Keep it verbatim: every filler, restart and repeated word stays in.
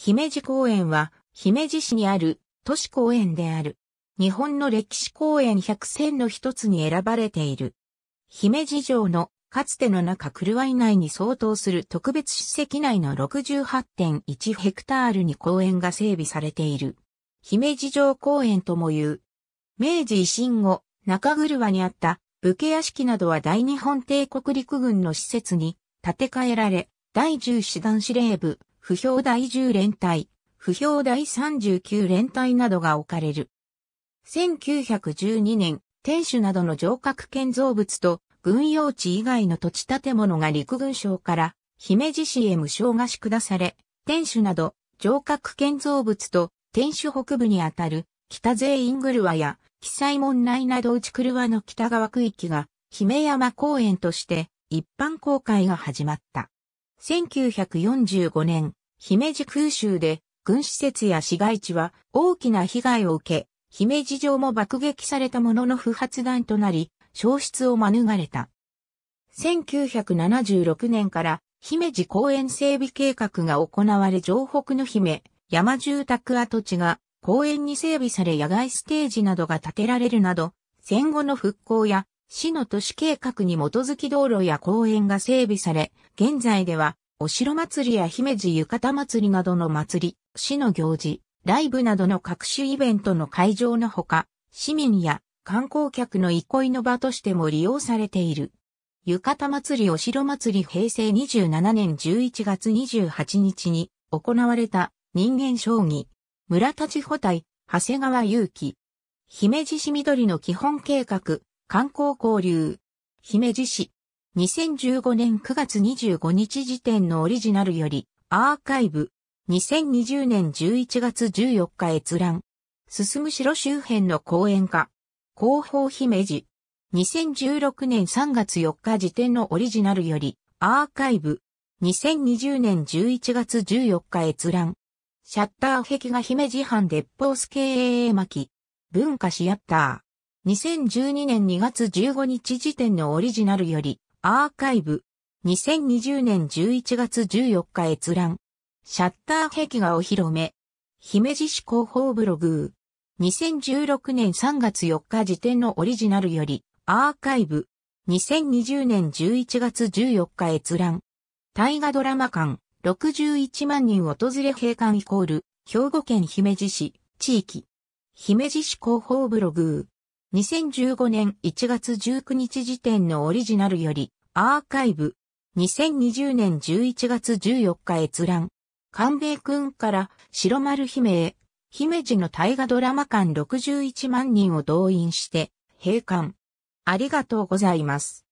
姫路公園は、姫路市にある都市公園である。日本の歴史公園ひゃく選の一つに選ばれている。姫路城のかつての中郭以内に相当する特別史跡内の ろくじゅうはってんいち ヘクタールに公園が整備されている。姫路城公園ともいう。明治維新後、中郭にあった武家屋敷などは大日本帝国陸軍の施設に建て替えられ、だいじゅうしだん司令部、歩兵だいじゅうれんたい、歩兵だいさんじゅうきゅうれんたいなどが置かれる。せんきゅうひゃくじゅうにねん、天守などの城郭建造物と軍用地以外の土地建物が陸軍省から姫路市へ無償貸し下され、天守など城郭建造物と天守北部にあたる北全院郭や記載門内など内郭の北側区域が姫山公園として一般公開が始まった。せんきゅうひゃくよんじゅうごねん、姫路空襲で軍施設や市街地は大きな被害を受け、姫路城も爆撃されたものの不発弾となり、焼失を免れた。せんきゅうひゃくななじゅうろくねんから姫路公園整備計画が行われ城北の姫山住宅跡地が公園に整備され野外ステージなどが建てられるなど、戦後の復興や市の都市計画に基づき道路や公園が整備され、現在ではお城祭りや姫路浴衣祭りなどの祭り、市の行事、ライブなどの各種イベントの会場のほか、市民や観光客の憩いの場としても利用されている。浴衣祭りお城祭りへいせいにじゅうななねんじゅういちがつにじゅうはちにちに行われた人間将棋、村田千穂対長谷川勇気。姫路市緑の基本計画、観光交流。姫路市。にせんじゅうごねんくがつにじゅうごにち時点のオリジナルより、アーカイブ。にせんにじゅうねんじゅういちがつじゅうよっか閲覧。進む城周辺の公園化。広報姫路。にせんじゅうろくねんさんがつよっか時点のオリジナルより、アーカイブ。にせんにじゅうねんじゅういちがつじゅうよっか閲覧。シャッター壁画姫路藩鉄砲助巻。文化シアター。にせんじゅうにねんにがつじゅうごにち時点のオリジナルより、アーカイブ。にせんにじゅうねんじゅういちがつじゅうよっか閲覧。シャッター壁画お披露目。姫路市広報ブログ。にせんじゅうろくねんさんがつよっか時点のオリジナルより、アーカイブ。にせんにじゅうねんじゅういちがつじゅうよっか閲覧。大河ドラマ館、ろくじゅういちまんにん訪れ閉館イコール、兵庫県姫路市、地域。姫路市広報ブログ。にせんじゅうごねんいちがつじゅうくにち時点のオリジナルより、アーカイブ。にせんにじゅうねんじゅういちがつじゅうよっか閲覧。官兵衛くんから白丸姫へ、姫路の大河ドラマ館ろくじゅういちまんにんを動員して、閉館。ありがとうございます。